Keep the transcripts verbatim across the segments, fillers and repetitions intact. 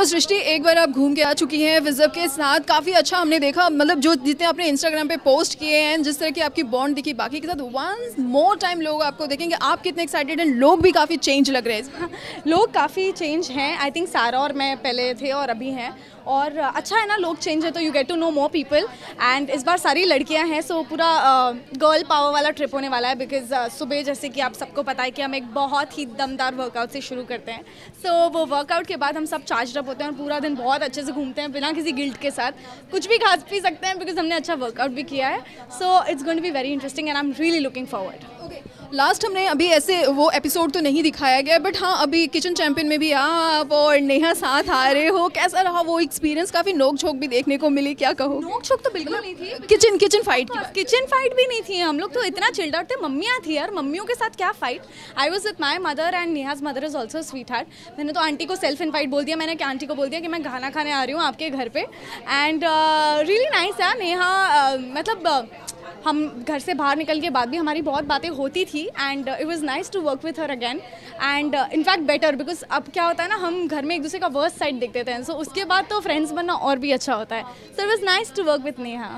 तो सृष्टि, एक बार आप घूम के आ चुकी हैं विजब के साथ, काफ़ी अच्छा हमने देखा, मतलब जो जितने आपने इंस्टाग्राम पे पोस्ट किए हैं, जिस तरह की आपकी बॉन्ड दिखी बाकी के साथ, वंस मोर टाइम लोग आपको देखेंगे, आप कितने एक्साइटेड हैं? लोग भी काफ़ी चेंज लग रहे हैं। लोग काफ़ी चेंज हैं, आई थिंक सारा और मैं पहले थे और अभी हैं, और अच्छा है ना, लोग चेंज है तो you get to know more people. And इस बार सारी लड़कियां हैं, सो पूरा गर्ल पावर वाला ट्रिप होने वाला है, बिकॉज सुबह जैसे कि आप सबको पता है कि हम एक बहुत ही दमदार वर्कआउट से शुरू करते हैं, सो so, वो वर्कआउट के बाद हम सब चार्ज अप होते हैं और पूरा दिन बहुत अच्छे से घूमते हैं बिना किसी गिल्ट के साथ, कुछ भी खा पी सकते हैं बिकॉज हमने अच्छा वर्कआउट भी किया है। So it's going to be very interesting and I am really looking forward. Okay, last हमने अभी ऐसे वो एपिसोड तो नहीं दिखाया गया, बट हाँ अभी किचन चैंपियन में भी आप और नेहा साथ आ रहे हो, कैसा रहा वो एक्सपीरियंस? काफ़ी नोक झोंक भी देखने को मिली, क्या कहो? नोक झोंक तो बिल्कुल नहीं थी, kitchen kitchen fight kitchen fight भी नहीं थी, हम लोग तो इतना चिल्ड आउट थे। मम्मियाँ थी यार, मम्मियों के साथ क्या fight. I was with my mother and Neha's mother is also sweetheart. मैंने तो आंटी को सेल्फ इन्वाइट बोल दिया, मैंने कि आंटी को बोल दिया कि मैं खाना खाने आ रही हूँ आपके घर पे, एंड रियली नाइस है नेहा। uh, मतलब uh, हम घर से बाहर निकल के बाद भी हमारी बहुत बातें होती थी, and it was nice to work with her again, and in fact better, because अब क्या होता है ना, हम घर में एक दूसरे का वर्स्ट साइड देखते थे, सो so, उसके बाद तो फ्रेंड्स बनना और भी अच्छा होता है, so it was nice to work with Neha.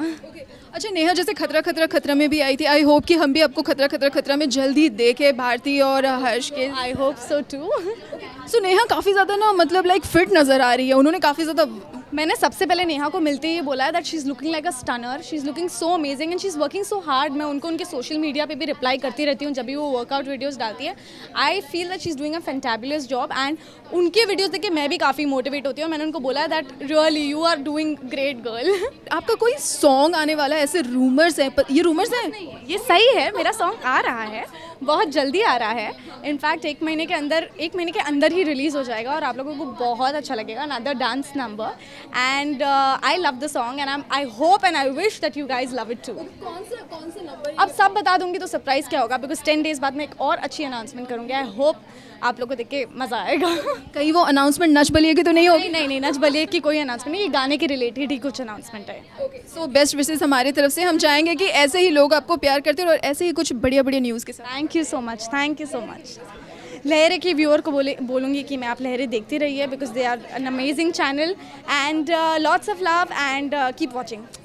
अच्छा नेहा, जैसे खतरा खतरा खतरा में भी आई थी, आई होप कि हम भी आपको खतरा खतरा खतरा में जल्दी देखे भारती और हर्ष के। I hope so too. So Neha काफ़ी ज़्यादा ना मतलब लाइक फिट नज़र आ रही है, उन्होंने काफ़ी ज़्यादा, मैंने सबसे पहले नेहा को मिलते ही बोला है that she is looking like a stunner, she is looking so amazing and she is working so hard. मैं उनको उनके सोशल मीडिया पे भी रिप्लाई करती रहती हूँ जब भी वो वर्कआउट वीडियोस डालती है। I feel that she is doing a fantabulous job and उनके वीडियोस देख के मैं भी काफ़ी मोटिवेट होती हूँ। मैंने उनको बोला that really you are doing great girl. आपका कोई सॉन्ग आने वाला है, ऐसे रूमर्स हैं? ये रूमर्स हैं? ये सही है, मेरा सॉन्ग आ रहा है, बहुत जल्दी आ रहा है। इनफैक्ट एक महीने के अंदर एक महीने के अंदर ही रिलीज़ हो जाएगा और आप लोगों को बहुत अच्छा लगेगा। Another dance number and uh, I love the song and I'm, I hope and I wish that you guys love it too. कौन सा कौन सा नंबर? अब सब बता दूंगी तो सरप्राइज क्या होगा, बिकॉज टेन डेज बाद मैं एक और अच्छी अनाउंसमेंट करूंगी। आई होप आप लोगों को देख के मज़ा आएगा। कहीं वो अनाउंसमेंट नच बलिए की तो नहीं होगी? नहीं नहीं, नच बलिए की कोई अनाउंसमेंट नहीं, ये गाने के रिलेटेड ही कुछ अनाउंसमेंट है। ओके, सो बेस्ट विशेस हमारी तरफ से, हम चाहेंगे कि ऐसे ही लोग आपको प्यार करते हैं और ऐसे ही कुछ बढ़िया बढ़िया न्यूज़ के साथ। Thank you so much, thank you so much. Lehren के व्यूअर को बोले बोलूँगी कि मैं आप लहरे देखती रहिए, because they are an amazing channel and lots of love and keep watching.